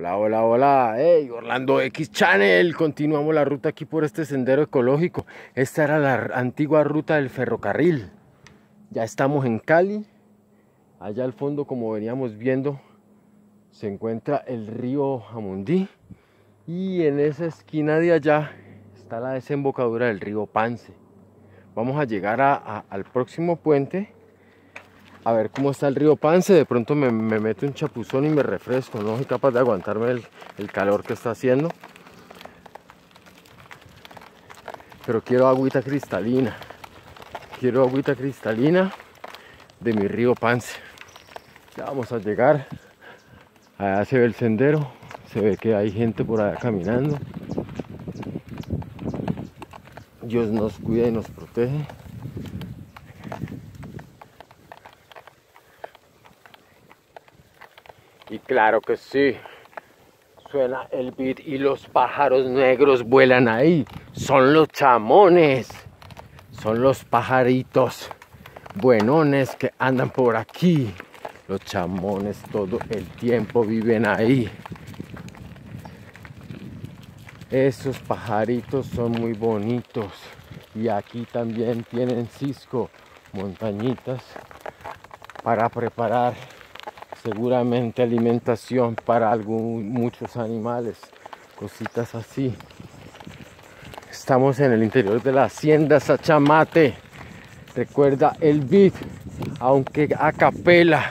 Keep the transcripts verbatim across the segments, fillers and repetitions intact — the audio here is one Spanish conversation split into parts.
Hola, hola, hola, hey, Orlando X Channel, continuamos la ruta aquí por este sendero ecológico. Esta era la antigua ruta del ferrocarril. Ya estamos en Cali. Allá al fondo, como veníamos viendo, se encuentra el río Jamundí. Y en esa esquina de allá está la desembocadura del río Pance. Vamos a llegar a, a, al próximo puente. A ver cómo está el río Pance. De pronto me, me meto un chapuzón y me refresco. No soy capaz de aguantarme el, el calor que está haciendo. Pero quiero agüita cristalina. Quiero agüita cristalina de mi río Pance. Ya vamos a llegar. Allá se ve el sendero. Se ve que hay gente por allá caminando. Dios nos cuida y nos protege. Y claro que sí, suena el beat y los pájaros negros vuelan ahí. Son los chamones, son los pajaritos buenones que andan por aquí. Los chamones todo el tiempo viven ahí. Esos pajaritos son muy bonitos. Y aquí también tienen cisco, montañitas, para preparar seguramente alimentación para algún, muchos animales, cositas así. Estamos en el interior de la hacienda Sachamate. Recuerda el beat, aunque a capela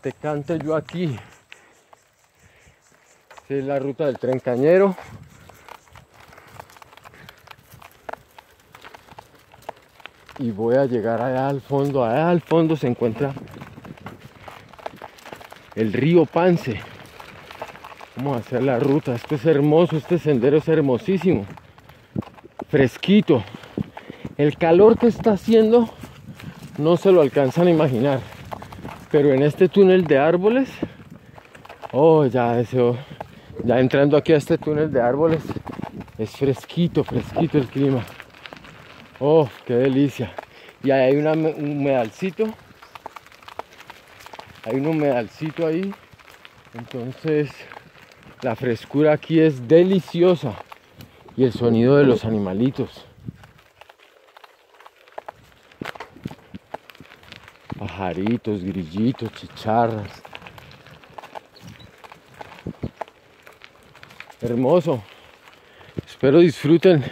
te canto yo aquí. Esta es la ruta del tren cañero. Y voy a llegar allá al fondo. Allá al fondo se encuentra el río Pance. Vamos a hacer la ruta. Esto es hermoso, este sendero es hermosísimo. Fresquito. El calor que está haciendo no se lo alcanzan a imaginar. Pero en este túnel de árboles, oh, ya eso, ya entrando aquí a este túnel de árboles, es fresquito, fresquito el clima. Oh, qué delicia. Y ahí hay una, un humedalcito. Hay un humedalcito ahí, entonces la frescura aquí es deliciosa y el sonido de los animalitos. Pajaritos, grillitos, chicharras. Hermoso. Espero disfruten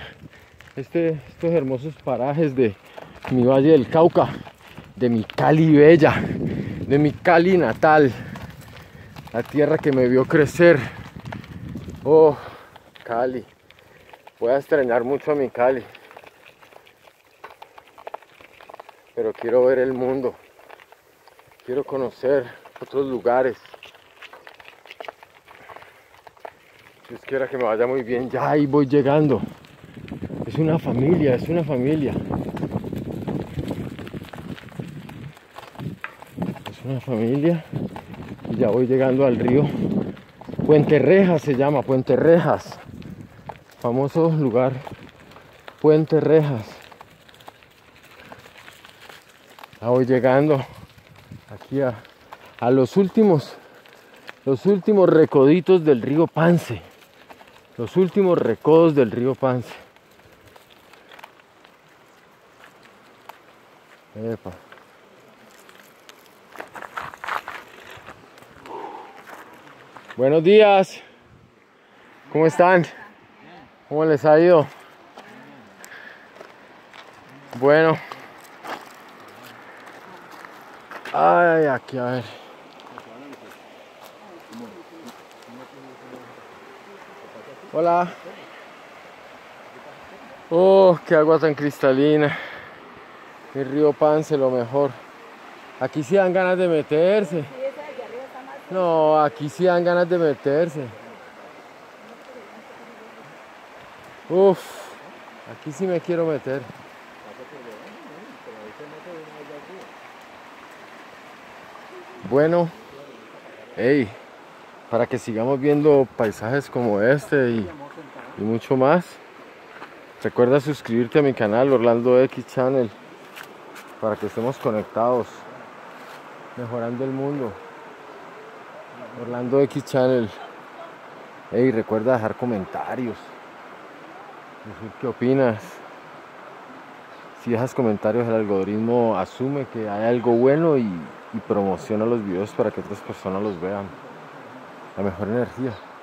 este, estos hermosos parajes de mi Valle del Cauca, de mi Cali bella, de mi Cali natal, la tierra que me vio crecer. Oh, Cali, voy a extrañar mucho a mi Cali, pero quiero ver el mundo, quiero conocer otros lugares. Dios quiera que me vaya muy bien. Ya ahí voy llegando. Es una familia, es una familia. Una familia. Y ya voy llegando al río Puente Rejas. Se llama Puente Rejas, famoso lugar Puente Rejas. Ya voy llegando aquí a, a los últimos los últimos recoditos del río Pance, los últimos recodos del río Pance. Epa. Buenos días, ¿cómo están? ¿Cómo les ha ido? Bueno, ay, aquí a ver. Hola. Oh, qué agua tan cristalina. El río Pance, lo mejor. Aquí sí dan ganas de meterse. No, aquí sí dan ganas de meterse. Uff, aquí sí me quiero meter. Bueno, hey, para que sigamos viendo paisajes como este y, y mucho más, recuerda suscribirte a mi canal Orlando X Channel para que estemos conectados, mejorando el mundo. Orlando X Channel. Hey, recuerda dejar comentarios, decir qué opinas. Si dejas comentarios, el algoritmo asume que hay algo bueno y, y promociona los videos para que otras personas los vean. La mejor energía.